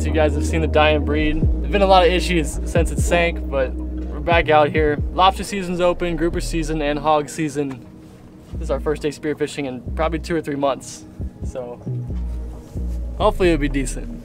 since you guys have seen the die and breed. There's been a lot of issues since it sank, but we're back out here. Lobster season's open, grouper season, and hog season. This is our first day spear fishing in probably 2 or 3 months, so hopefully it'll be decent.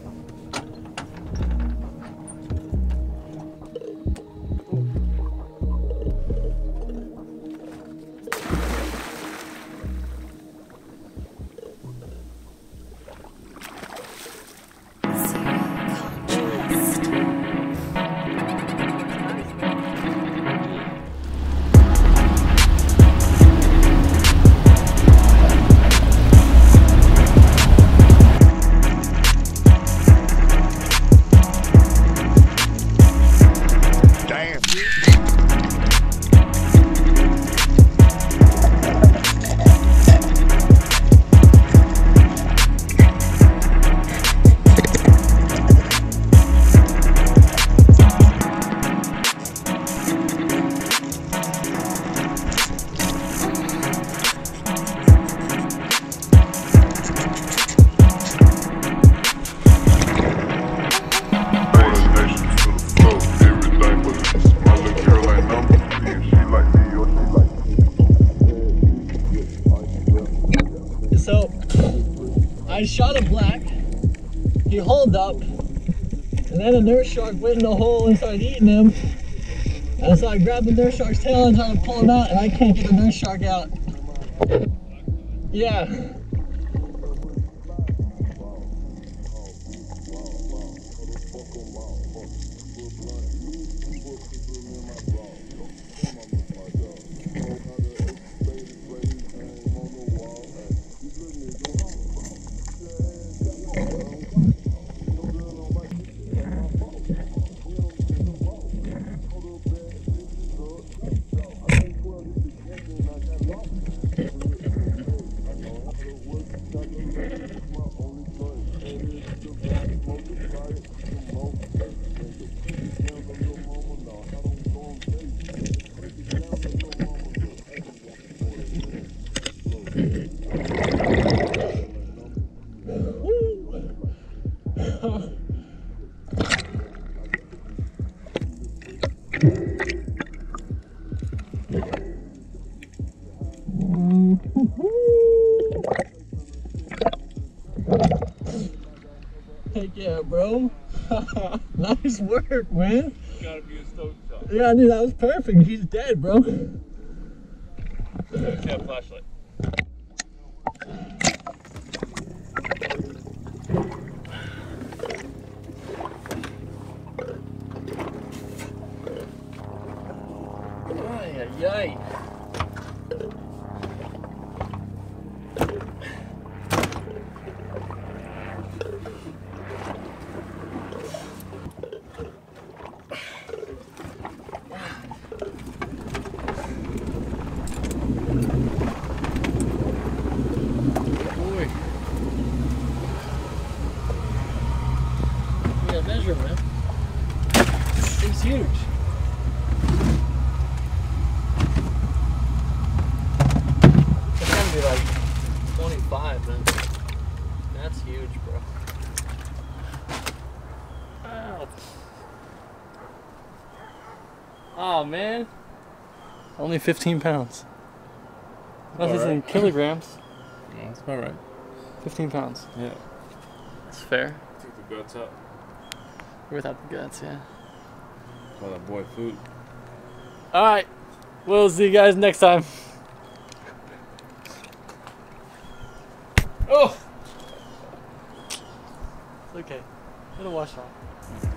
So I shot a black, he holed up, and then a nurse shark went in the hole and started eating him. And so I grabbed the nurse shark's tail and tried to pull him out, and I can't get the nurse shark out. Yeah. Heck yeah, bro. Nice work, man. You gotta be a stoked shot. Yeah, dude, that was perfect. He's dead, bro. Yeah, flashlight. Ay, ay. Man. This thing's huge. It's gonna be like 25, man. That's huge, bro. Ow. Oh, man. Only 15 pounds. That's right. In kilograms. Yeah, that's about right. 15 pounds. Yeah. That's fair. Take the guts up. Without the guts, yeah. Call that boy food. Alright, we'll see you guys next time. Oh! It's okay. It'll wash off.